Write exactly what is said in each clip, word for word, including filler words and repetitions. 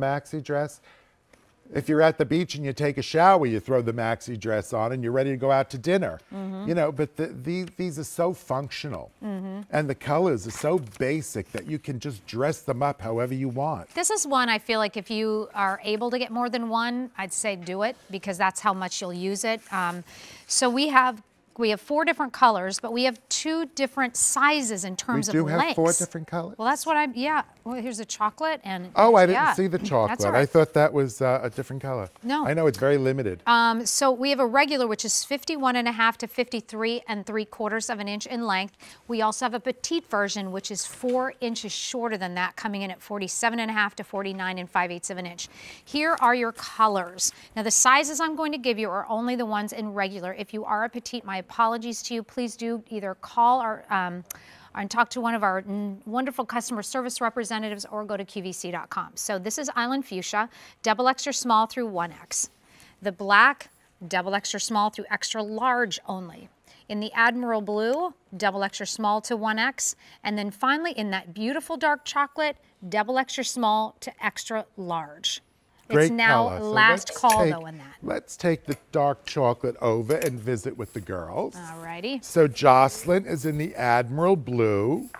Maxi dress. If you're at the beach and you take a shower, you throw the maxi dress on and you're ready to go out to dinner. Mm-hmm. You know, but the, the, these are so functional. Mm-hmm. And the colors are so basic that you can just dress them up however you want. This is one I feel like if you are able to get more than one, I'd say do it because that's how much you'll use it. Um, so we have we have four different colors, but we have two different sizes in terms of lengths. We do have four different colors? Well, that's what I'm, yeah. Well, here's a chocolate and... Oh, I didn't yeah. see the chocolate. Right. I thought that was uh, a different color. No. I know, it's very limited. Um, so we have a regular, which is fifty-one and a half to fifty-three and three quarters of an inch in length. We also have a petite version, which is four inches shorter than that, coming in at forty-seven and a half to forty-nine and five eighths of an inch. Here are your colors. Now, the sizes I'm going to give you are only the ones in regular. If you are a petite, my apologies to you. Please do either call or um, and talk to one of our wonderful customer service representatives or go to Q V C dot com. So this is Island Fuchsia, double extra small through one X. The black, double extra small through extra large only. In the Admiral Blue, double extra small to one X. And then finally in that beautiful dark chocolate, double extra small to extra large. Great, it's now so last call take, though in that. Let's take the dark chocolate over and visit with the girls. Alrighty. So Jocelyn is in the Admiral Blue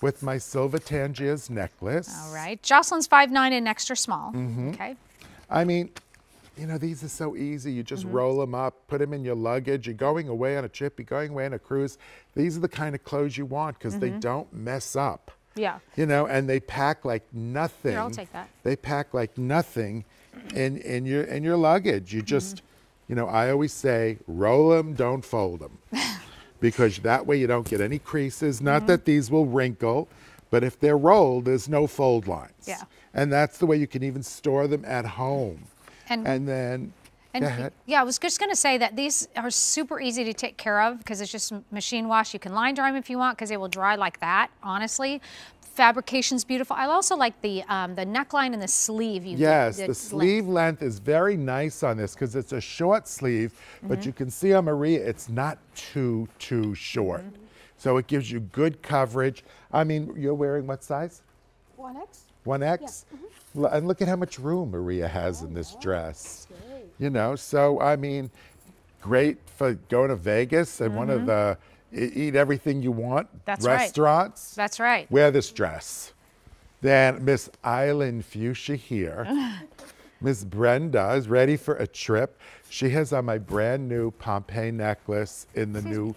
with my silver Tangiers necklace. All right. Jocelyn's five nine and extra small. Mm-hmm. Okay. I mean, you know, these are so easy. You just mm-hmm. roll them up, put them in your luggage. You're going away on a trip. You're going away on a cruise. These are the kind of clothes you want because mm-hmm. they don't mess up. Yeah. You know, and they pack like nothing. Here, I'll take that. They pack like nothing in, in your in your luggage. You just, mm-hmm. you know, I always say, roll them, don't fold them. Because that way you don't get any creases. Not mm-hmm. that these will wrinkle, but if they're rolled, there's no fold lines. Yeah. And that's the way you can even store them at home. And, and then... And yeah, I was just going to say that these are super easy to take care of because it's just machine wash. You can line dry them if you want because they will dry like that, honestly. Fabrication's beautiful. I also like the um, the neckline and the sleeve. You yes, the, the sleeve length. length is very nice on this because it's a short sleeve, mm-hmm. but you can see on Maria, it's not too, too short. Mm-hmm. So it gives you good coverage. I mean, you're wearing what size? one X. one X? Yeah. Mm-hmm. And look at how much room Maria has oh, in this wow. dress. You know, so I mean, great for going to Vegas and mm-hmm. one of the eat everything you want That's restaurants. Right. That's right. Wear this dress. Then Miss Island Fuchsia here. Miss Brenda is ready for a trip. She has on my brand new Pompeii necklace in the Excuse new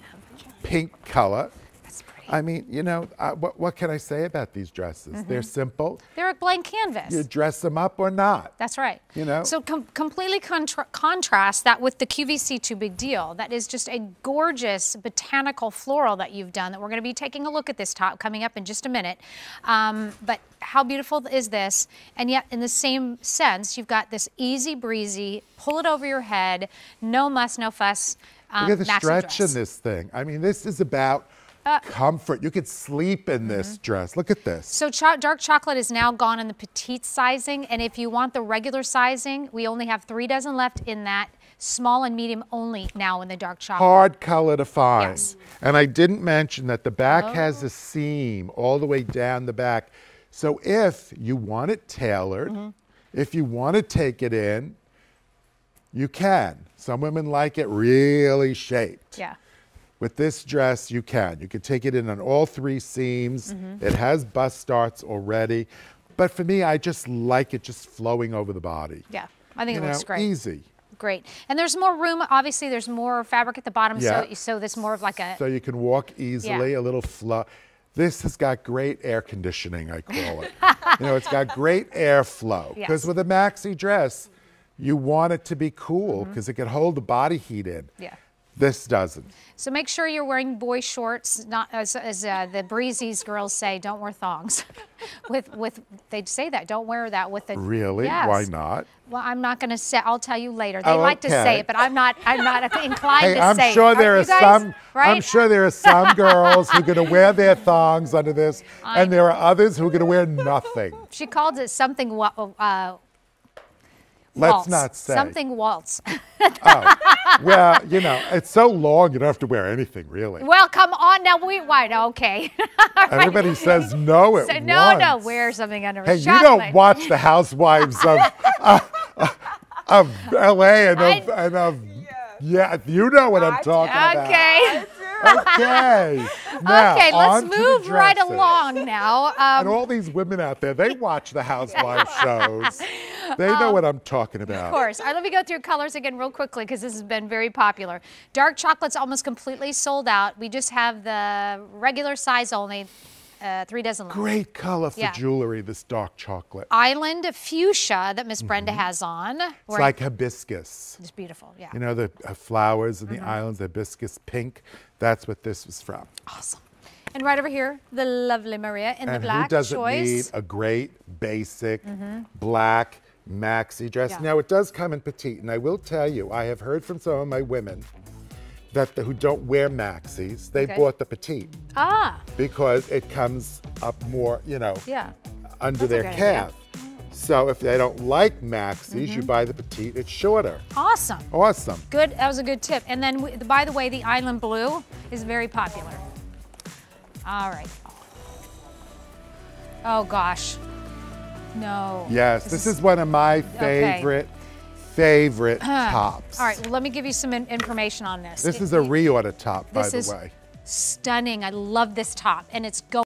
pink color. That's pretty. I mean, you know, I, what, what can I say about these dresses? Mm-hmm. They're simple. They're a blank canvas. You dress them up or not. That's right. You know? So com completely contra contrast that with the Q V C Too Big Deal. That is just a gorgeous botanical floral that you've done that we're going to be taking a look at this top coming up in just a minute. Um, but how beautiful is this? And yet, in the same sense, you've got this easy breezy, pull it over your head, no muss, no fuss. Um, Look at the stretch in this thing. I mean, this is about... Uh, comfort. You could sleep in this mm-hmm. dress. Look at this. So cho dark chocolate is now gone in the petite sizing, and if you want the regular sizing, we only have three dozen left in that. Small and medium only now in the dark chocolate. Hard color to find. Yes. And I didn't mention that the back oh. has a seam all the way down the back. So if you want it tailored, mm-hmm. if you want to take it in, you can. Some women like it really shaped. Yeah. With this dress, you can. You can take it in on all three seams. Mm-hmm. It has bust starts already. But for me, I just like it just flowing over the body. Yeah, I think you it know, looks great. Easy. Great. And there's more room. Obviously, there's more fabric at the bottom, yeah. so, so there's more of like a... So you can walk easily, yeah. a little flow. This has got great air conditioning, I call it. You know, it's got great airflow. Because yes. with a maxi dress, you want it to be cool because mm-hmm. it can hold the body heat in. Yeah. This doesn't. So make sure you're wearing boy shorts, not as, as uh, the breezies girls say, don't wear thongs. with with they'd say that, don't wear that with the Really? Yes. Why not? Well, I'm not going to say. I'll tell you later. They oh, like okay. to say it, but I'm not. I'm not inclined hey, to I'm say. Sure it. There are guys, some, right? I'm sure there are some girls who are going to wear their thongs under this, I and know. There are others who are going to wear nothing. She called it something. Uh, Let's waltz. Not say. Something waltz. Oh, well, you know, it's so long you don't have to wear anything, really. Well, come on now. We why? Okay. Everybody right. says no at so, once. No, no, wear something under hey, a chocolate. Hey, you don't watch the Housewives of, uh, uh, of L A and of, I, and of yeah. yeah, you know what I'm talking I, about. Okay. Okay. Now, okay, let's move right along now. Um, and all these women out there, they watch the Housewives shows. They know um, what I'm talking about. Of course. All right, let me go through colors again real quickly because this has been very popular. Dark chocolate's almost completely sold out. We just have the regular size only, uh, three dozen left. Great color for yeah. jewelry, this dark chocolate. Island Fuchsia that Miss Brenda mm-hmm. has on. It's like hibiscus. It's beautiful, yeah. You know, the uh, flowers in mm-hmm. the islands, hibiscus pink. That's what this was from. Awesome. And right over here, the lovely Maria in and the black choice. And who doesn't choice. need a great, basic, mm-hmm. black maxi dress? Yeah. Now, it does come in petite, and I will tell you, I have heard from some of my women that the, who don't wear maxis, they okay. bought the petite. Ah. Because it comes up more, you know, yeah. under That's their calf. Idea. So if they don't like maxis, mm-hmm. you buy the petite, it's shorter. Awesome. Awesome. Good, that was a good tip. And then, we, by the way, the Island Blue is very popular. All right. Oh gosh, no. Yes, this, this is, is one of my favorite, okay. favorite tops. All right, well, let me give you some in information on this. This it, is a reorder top, by the way. This is stunning, I love this top, and it's going